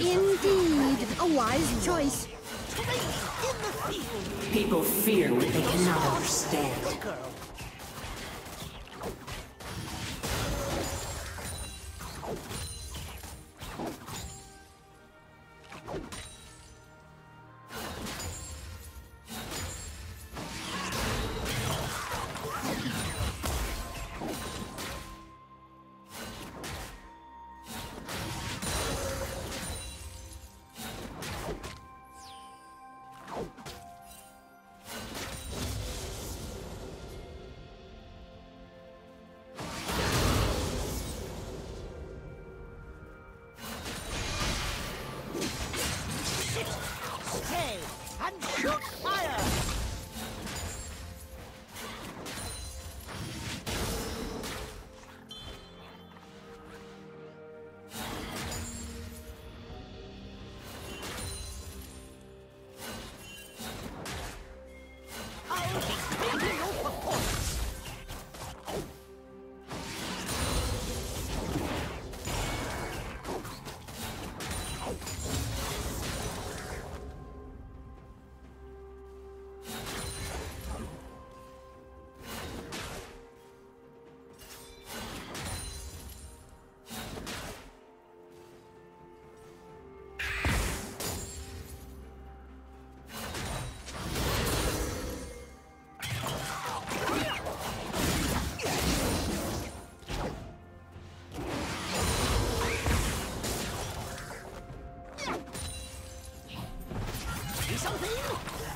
Indeed, a wise choice. People fear what they cannot understand.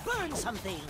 Burn something!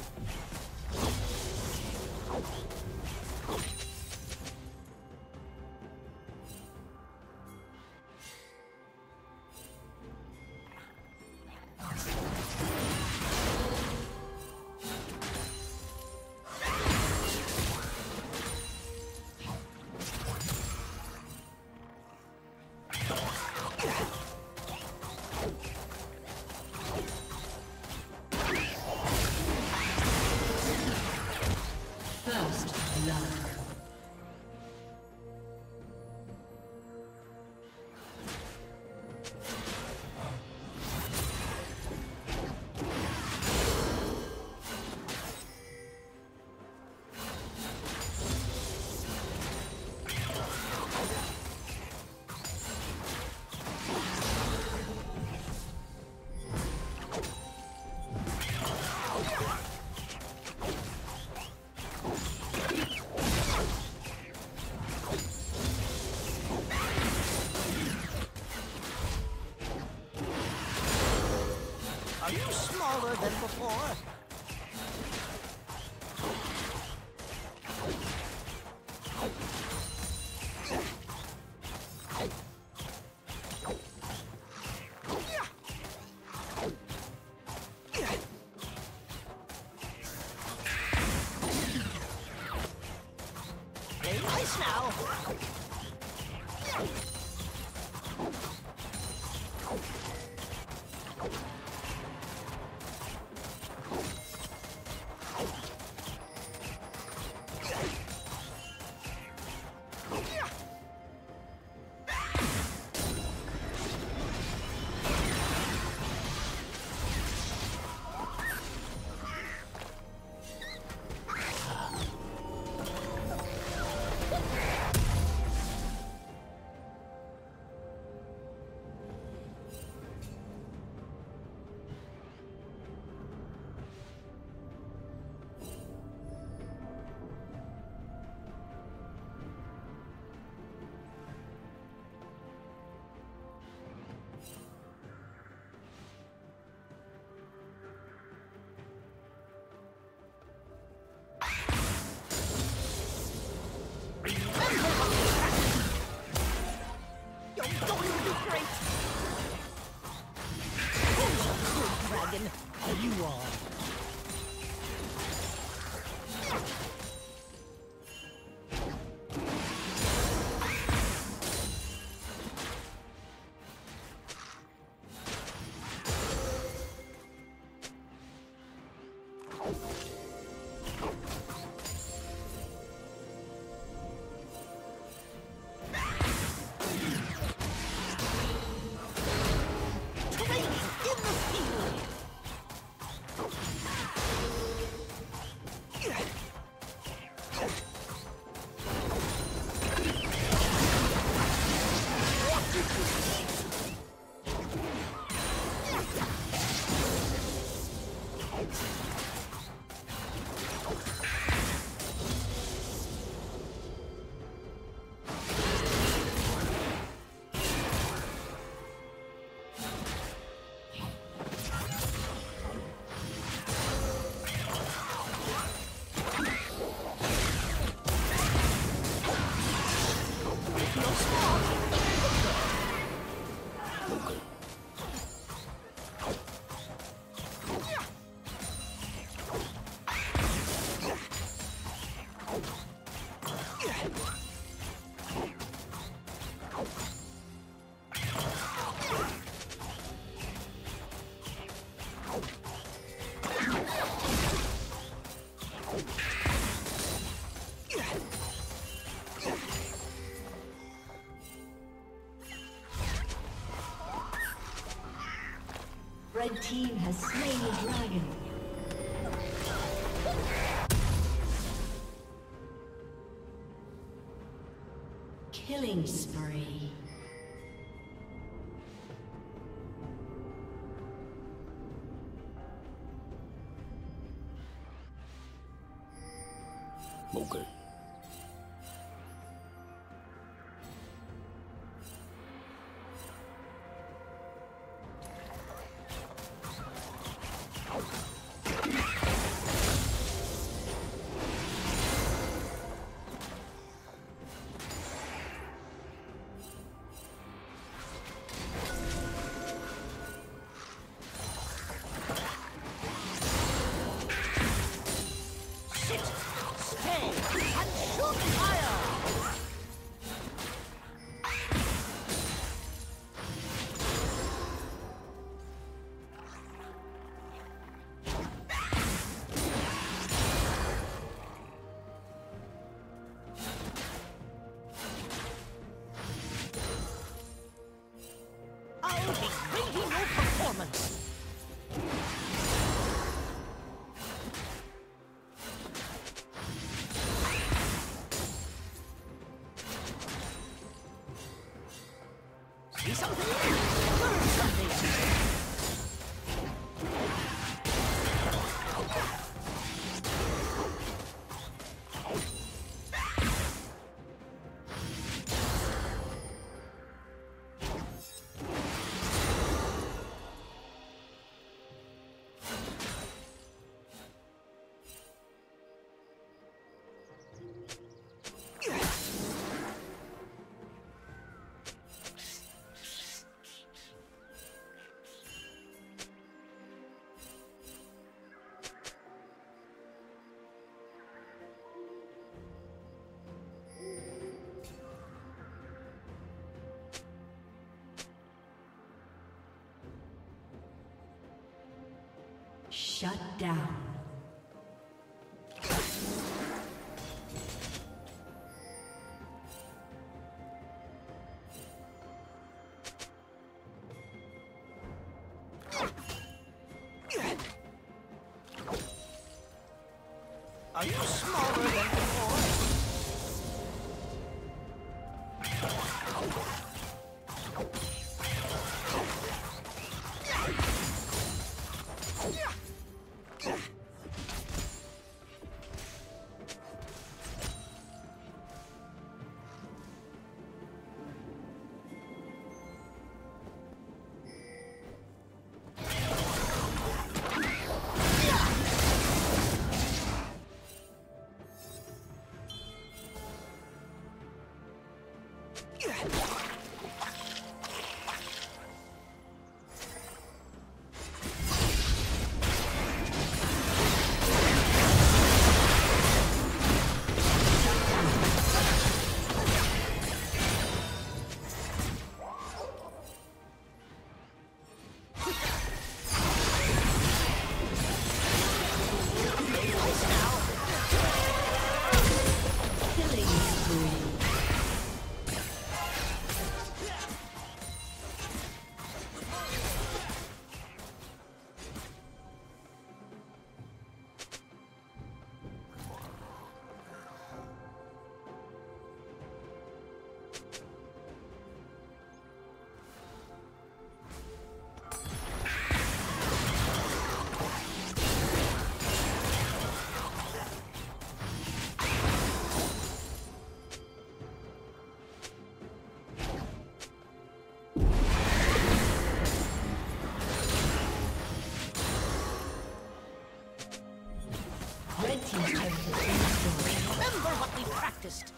Than before. Play nice now. The red team has slain the dragon. Killing spree. Okay. Shut down. Are you smaller than before? Remember what we practiced.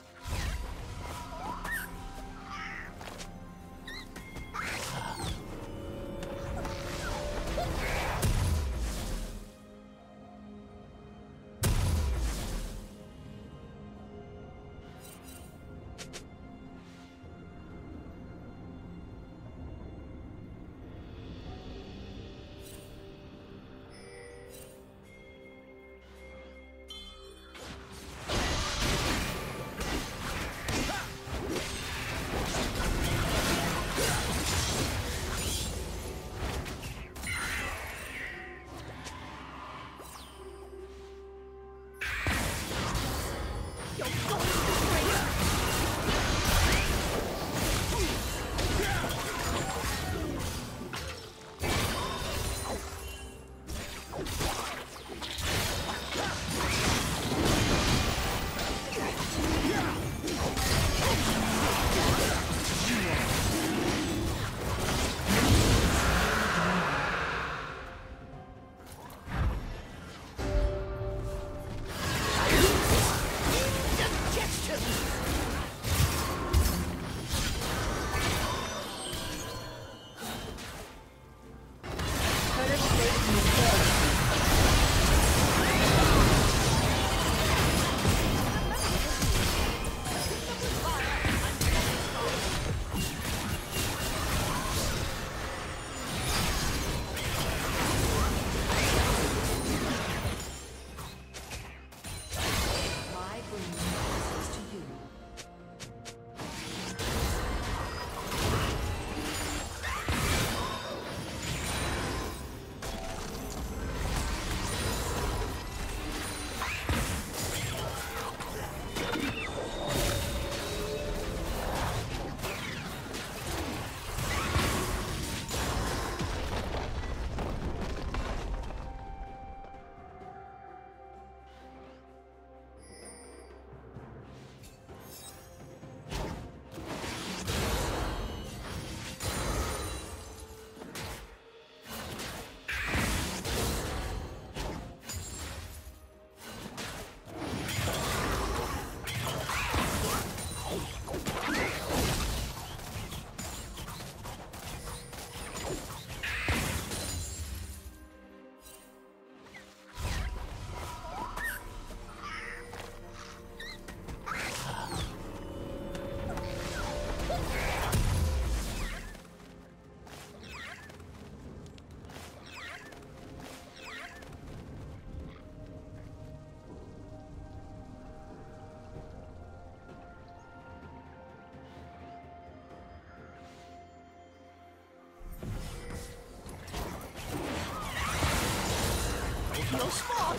your spot.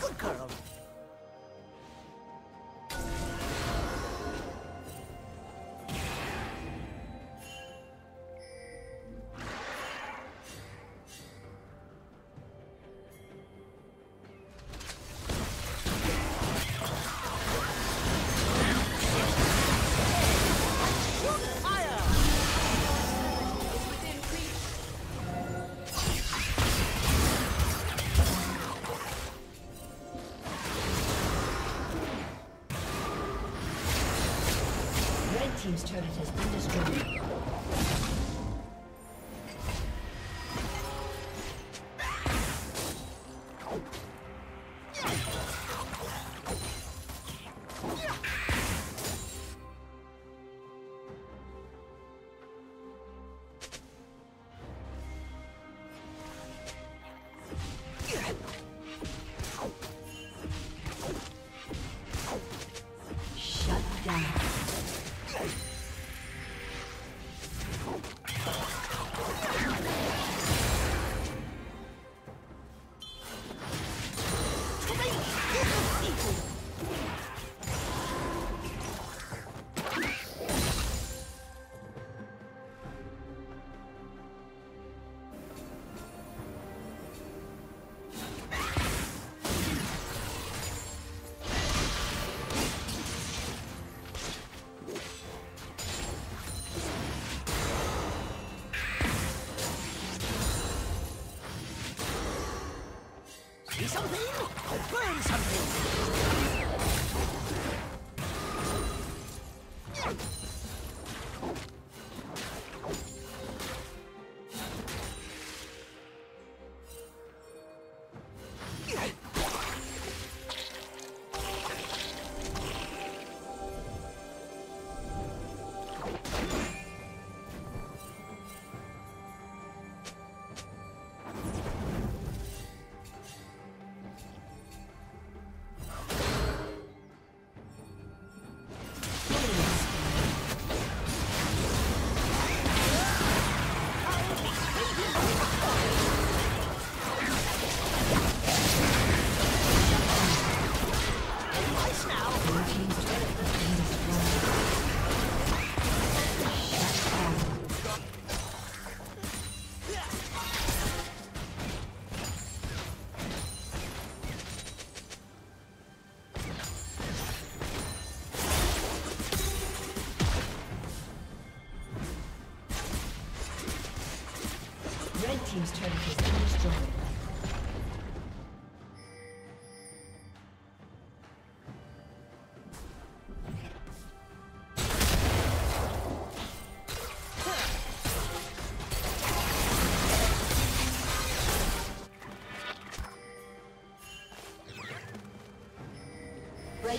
Good girl. Team's turret has been destroyed. Something? Burn something! Team's turret has been destroyed. Red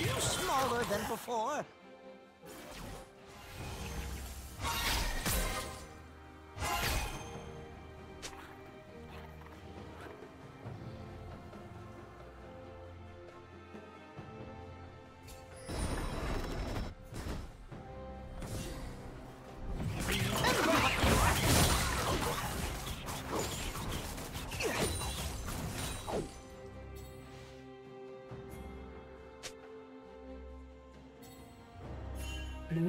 Are you smaller than before? Blue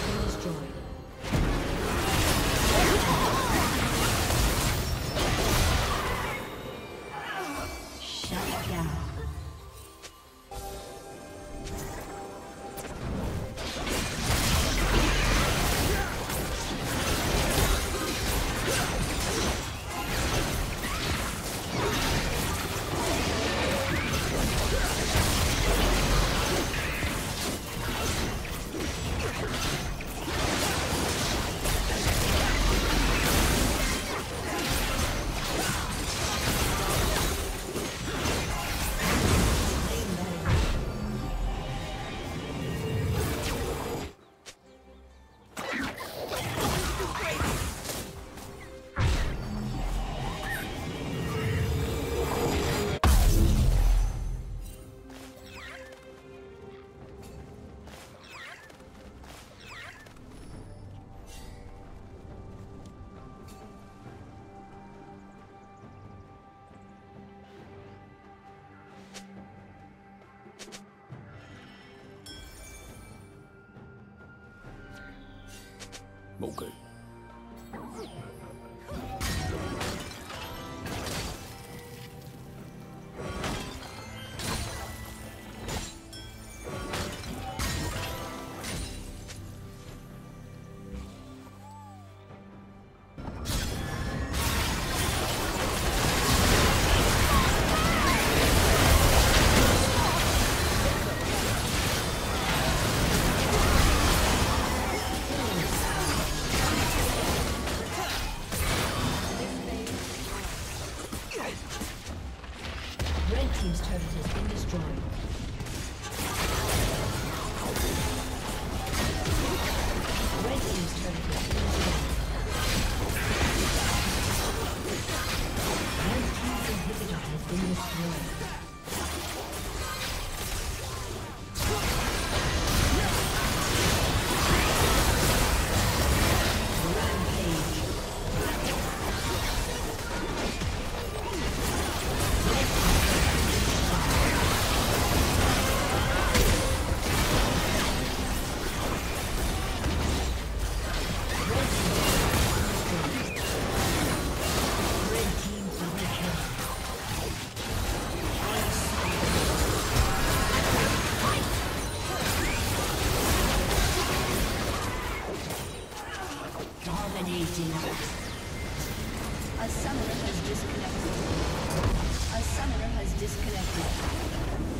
been destroyed. Okay. A summoner has disconnected.